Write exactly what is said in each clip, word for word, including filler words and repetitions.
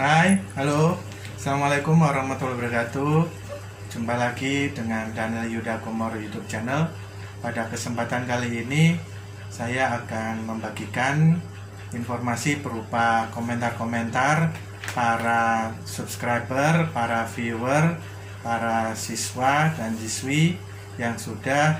Hai, halo, assalamualaikum warahmatullahi wabarakatuh. Jumpa lagi dengan Daniel Yudha Kumoro YouTube channel. Pada kesempatan kali ini saya akan membagikan informasi berupa komentar-komentar para subscriber, para viewer, para siswa dan siswi yang sudah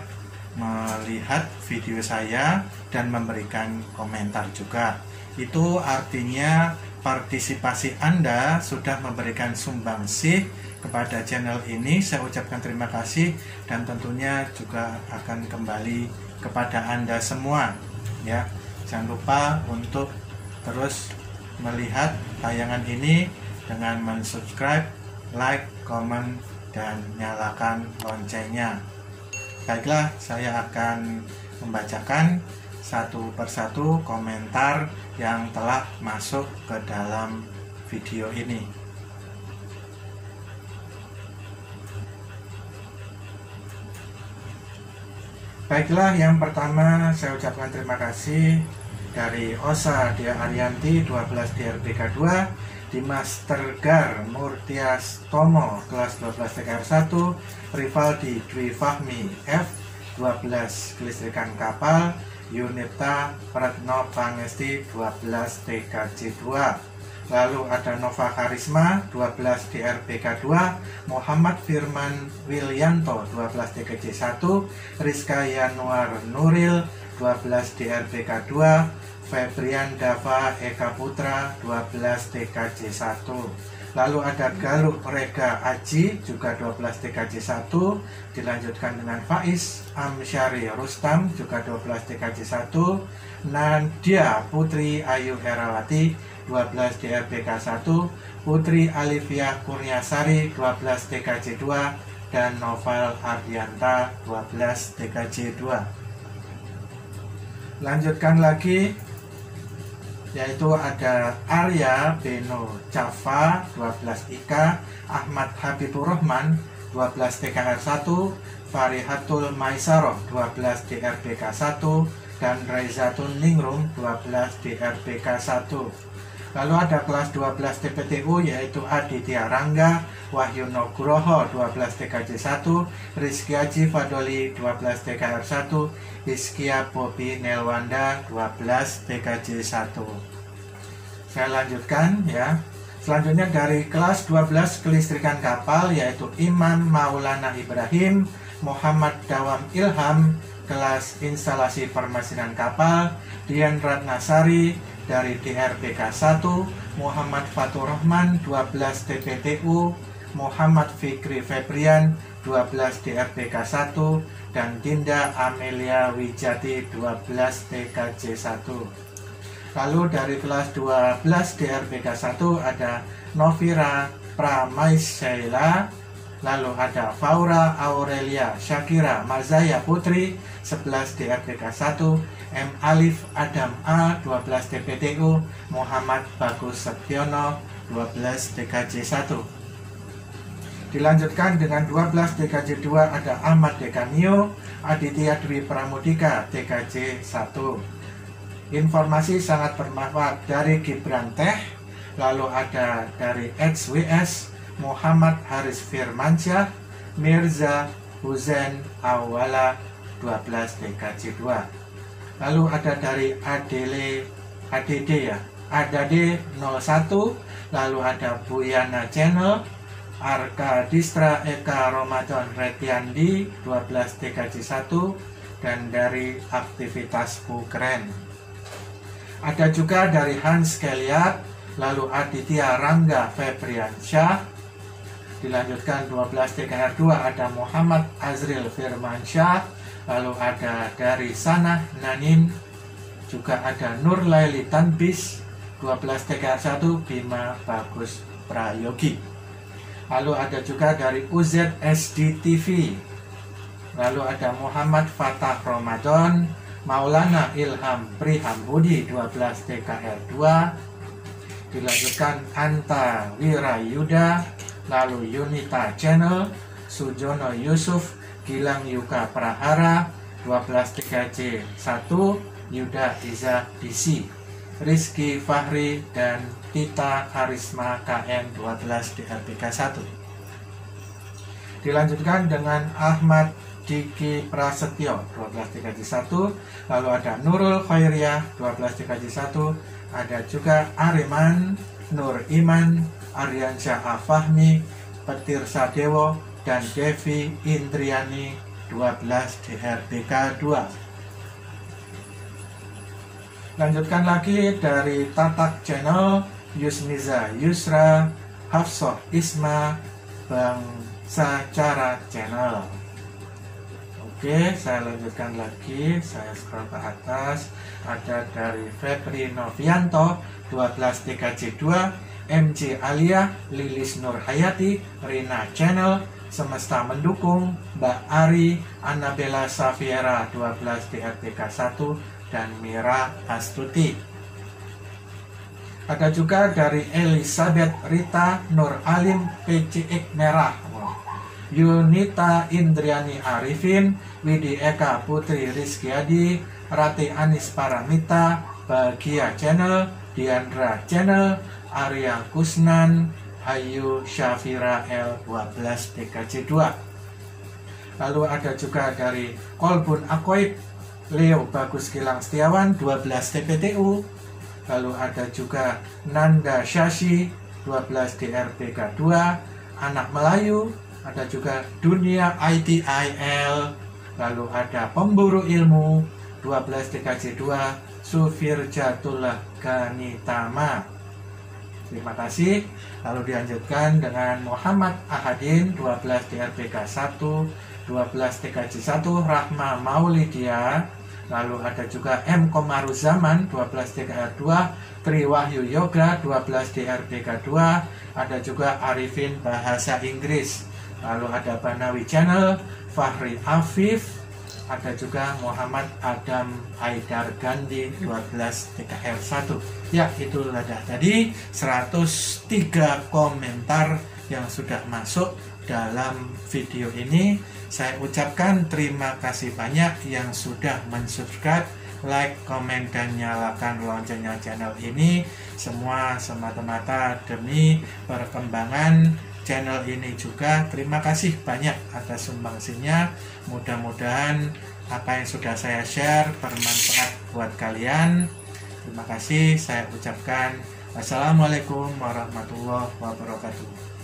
melihat video saya dan memberikan komentar juga. Itu artinya partisipasi Anda sudah memberikan sumbangsih kepada channel ini. Saya ucapkan terima kasih dan tentunya juga akan kembali kepada Anda semua, ya. Jangan lupa untuk terus melihat tayangan ini dengan mensubscribe, like, komen, dan nyalakan loncengnya. Baiklah, saya akan membacakan satu persatu komentar yang telah masuk ke dalam video ini. Baiklah, yang pertama saya ucapkan terima kasih dari Osa Dia Arianti dua belas D R B K dua di Mastergar Murtias Tomo kelas dua belas T K R satu, Rivaldi Dwi Fahmi F dua belas Kelistrikan Kapal, Yuneta Pradno Pangesti dua belas T K J dua. Lalu ada Nova Karisma dua belas D R B K dua, Muhammad Firman Wilyanto dua belas D K J satu, Rizka Yanuar Nuril dua belas D R B K dua, Febrian Dava Eka Putra dua belas T K J satu. Lalu ada Galuk Rega Aji juga dua belas T K J satu, dilanjutkan dengan Faiz Amsyari Rustam juga dua belas T K J satu, Nadia Putri Ayu Herawati dua belas D R B K satu, Putri Alivia Kurniasari dua belas T K J dua, dan Novel Ardianta dua belas T K J dua. Lanjutkan lagi, yaitu ada Arya Beno Cava dua belas Ika, Ahmad Habiburrahman dua belas T K R satu, Farihatul Maisaroh dua belas D R B K satu, dan Raisa Toningrum dua belas D R B K satu. Lalu ada kelas dua belas T P T U yaitu Aditya Ranga Wahyu Nugroho dua belas T K J satu, Rizki Aji Fadoli dua belas T K R satu, Rizki Apopi Nelwanda dua belas T K J satu. Saya lanjutkan, ya. Selanjutnya dari kelas dua belas Kelistrikan Kapal yaitu Iman Maulana Ibrahim, Muhammad Dawam Ilham kelas Instalasi Permesinan Kapal, Dian Ratnasari dari D R B K satu, Muhammad Fatur Rahman dua belas T P T U, Muhammad Fikri Febrian dua belas D R B K satu, dan Dinda Amelia Wijati dua belas T K J satu. Lalu dari kelas dua belas D R B K satu ada Novira Pramaisyela, lalu ada Faura Aurelia Syakira Marzaya Putri sebelas D R B K satu, M Alif Adam A dua belas T P T U, Muhammad Bagus Sepiono dua belas T K J satu. Dilanjutkan dengan dua belas T K J dua ada Ahmad Dekanio Aditya Dwi Pramudika T K J satu. Informasi sangat bermanfaat dari Gibran Teh, lalu ada dari X W S Muhammad Haris Firmansyah Mirza Huzen Awala dua belas D K J dua. Lalu ada dari Adele A D D, ya, Adade nol satu, lalu ada Buyana Channel Arkadistra Eka Ramadan Retiandi dua belas D K J satu, dan dari Aktivitasku Keren. Ada juga dari Hans Keliat, lalu Aditya Rangga Febriansyah. Dilanjutkan dua belas T K R dua ada Muhammad Azril Firmansyah, lalu ada dari Sanah Nanin, juga ada Nur Laili Tanbis dua belas T K R satu Bima Bagus Prayogi. Lalu ada juga dari U Z S D T V, lalu ada Muhammad Fatah Ramadan Maulana Ilham Prihambudi dua belas T K R dua. Dilanjutkan Anta Wirayuda, lalu Yunita Channel Sujono Yusuf Gilang Yuka Prahara dua belas T K J satu, Yuda Iza D C. Rizky Fahri, dan Nita Karisma K N dua belas D R tiga puluh satu. Dilanjutkan dengan Ahmad Diki Prasetyo satu dua tiga satu, lalu ada Nurul Khairiyah satu dua tiga satu, ada juga Ariman Nur Iman, Aryansyah Fahmi, Petir Sadewo, dan Devi Indriani dua belas D R D K dua. Lanjutkan lagi dari Tatak Channel, Yusniza Yusra, Hafsoh Isma, Bangsa Cara Channel. Oke, saya lanjutkan lagi, saya scroll ke atas. Ada dari Febri Novianto satu dua tiga C dua, M C Alia, Lilis Nur Hayati, Rina Channel, Semesta Mendukung, Mbak Ari, Annabella Safiera satu dua D R T K satu, dan Mira Astuti. Ada juga dari Elizabeth Rita Nur Alim P C X Merah, Yunita Indriani Arifin, Widi Eka Putri Rizki Adi, Rati Anis Paramita, Bahagia Channel, Diandra Channel, Arya Kusnan, Hayu Syafira L dua belas D K C dua. Lalu ada juga dari Kolbun Akoib, Leo Bagus Gilang Setiawan dua belas T P T U. Lalu ada juga Nanda Shashi dua belas D R P K dua, Anak Melayu. Ada juga Dunia I T I L. Lalu ada Pemburu Ilmu dua belas D K C dua, Sufir Jatullah Ganitama. Terima kasih. Lalu dilanjutkan dengan Muhammad Ahadin dua belas D R P K satu, dua belas T K J satu, Rahma Maulidia. Lalu ada juga M Komaru Zaman dua belas T K R dua, Tri Wahyu Yoga dua belas D R P K dua, ada juga Arifin Bahasa Inggris. Lalu ada Banawi Channel, Fahri Afif, ada juga Muhammad Adam Haidar Gandhi dua belas T K R satu. Ya, itulah tadi seratus tiga komentar yang sudah masuk dalam video ini. Saya ucapkan terima kasih banyak yang sudah mensubscribe, like, komen, dan nyalakan loncengnya channel ini. Semua semata-mata demi perkembangan channel ini juga. Terima kasih banyak atas sumbangsinya. Mudah-mudahan apa yang sudah saya share bermanfaat buat kalian. Terima kasih, saya ucapkan Assalamualaikum warahmatullahi wabarakatuh.